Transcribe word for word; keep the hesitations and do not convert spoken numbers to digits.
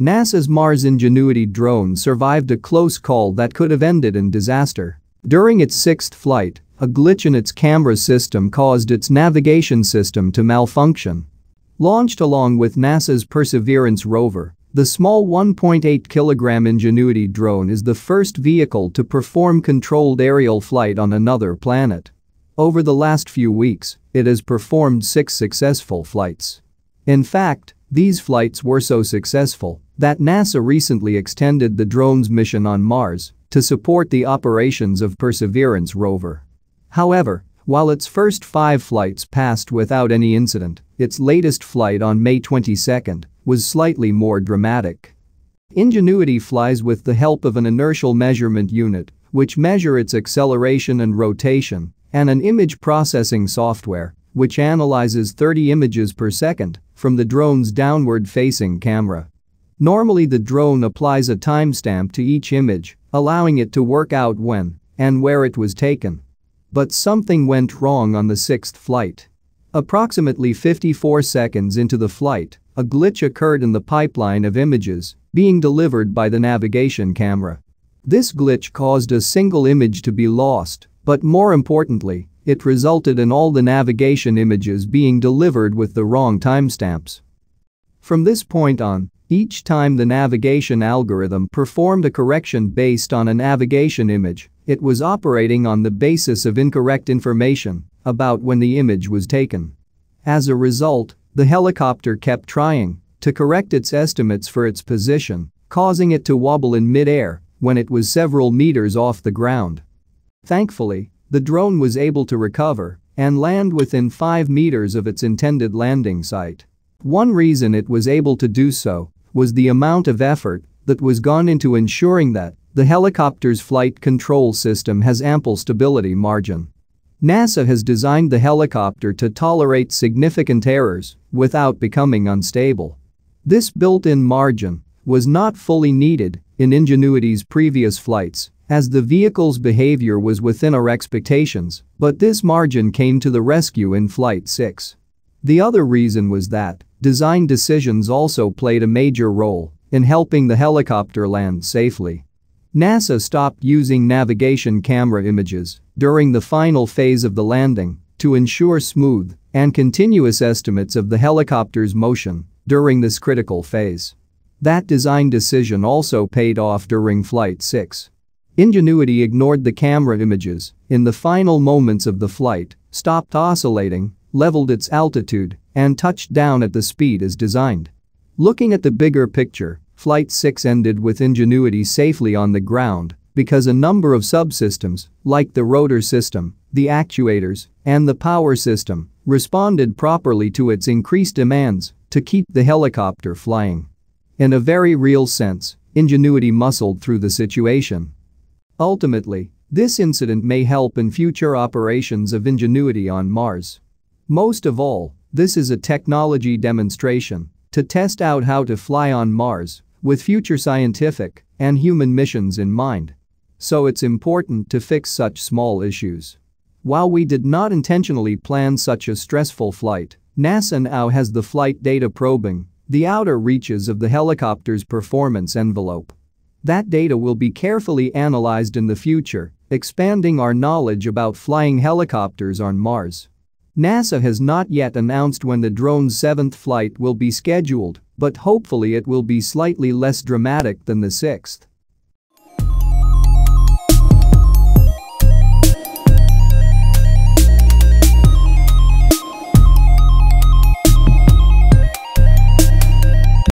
NASA's Mars Ingenuity drone survived a close call that could have ended in disaster. During its sixth flight, a glitch in its camera system caused its navigation system to malfunction. Launched along with NASA's Perseverance rover, the small one point eight kilogram Ingenuity drone is the first vehicle to perform controlled aerial flight on another planet. Over the last few weeks, it has performed six successful flights. In fact, these flights were so successful that NASA recently extended the drone's mission on Mars to support the operations of Perseverance rover. However, while its first five flights passed without any incident, its latest flight on May twenty-second was slightly more dramatic. Ingenuity flies with the help of an inertial measurement unit, which measure its acceleration and rotation, and an image processing software, which analyzes thirty images per second from the drone's downward-facing camera. Normally, the drone applies a timestamp to each image, allowing it to work out when and where it was taken. But something went wrong on the sixth flight. Approximately fifty-four seconds into the flight, a glitch occurred in the pipeline of images being delivered by the navigation camera. This glitch caused a single image to be lost, but more importantly, it resulted in all the navigation images being delivered with the wrong timestamps. From this point on, each time the navigation algorithm performed a correction based on a navigation image, it was operating on the basis of incorrect information about when the image was taken. As a result, the helicopter kept trying to correct its estimates for its position, causing it to wobble in mid-air when it was several meters off the ground. Thankfully, the drone was able to recover and land within five meters of its intended landing site. One reason it was able to do so was the amount of effort that was gone into ensuring that the helicopter's flight control system has ample stability margin. NASA has designed the helicopter to tolerate significant errors without becoming unstable. This built-in margin was not fully needed in Ingenuity's previous flights, as the vehicle's behavior was within our expectations, but this margin came to the rescue in Flight six. The other reason was that design decisions also played a major role in helping the helicopter land safely. NASA stopped using navigation camera images during the final phase of the landing to ensure smooth and continuous estimates of the helicopter's motion during this critical phase. That design decision also paid off during Flight six. Ingenuity ignored the camera images in the final moments of the flight, stopped oscillating, leveled its altitude, and touched down at the speed as designed. Looking at the bigger picture, Flight six ended with Ingenuity safely on the ground because a number of subsystems, like the rotor system, the actuators, and the power system, responded properly to its increased demands to keep the helicopter flying. In a very real sense, Ingenuity muscled through the situation. Ultimately, this incident may help in future operations of Ingenuity on Mars. Most of all, this is a technology demonstration to test out how to fly on Mars with future scientific and human missions in mind. So it's important to fix such small issues. While we did not intentionally plan such a stressful flight, NASA now has the flight data probing the outer reaches of the helicopter's performance envelope. That data will be carefully analyzed in the future, expanding our knowledge about flying helicopters on Mars. NASA has not yet announced when the drone's seventh flight will be scheduled, but hopefully it will be slightly less dramatic than the sixth.